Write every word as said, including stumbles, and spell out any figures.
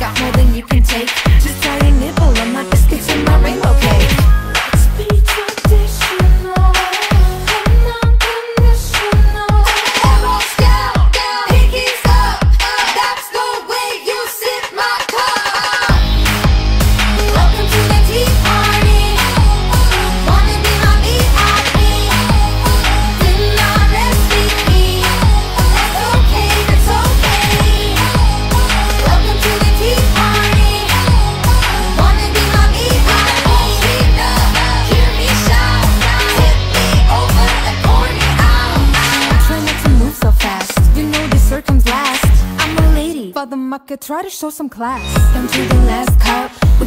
Got more than you can take. Just try your nibble on my biscuits and my rainbow cake. It's pretty traditional and unconditional. Arrows down, down, pinkies up, up. That's the way you sip my cup. Welcome to the tea party. Wanna be my V I P? Dinner recipe. That's okay, that's okay. The market, try to show some class. Come to the last cup.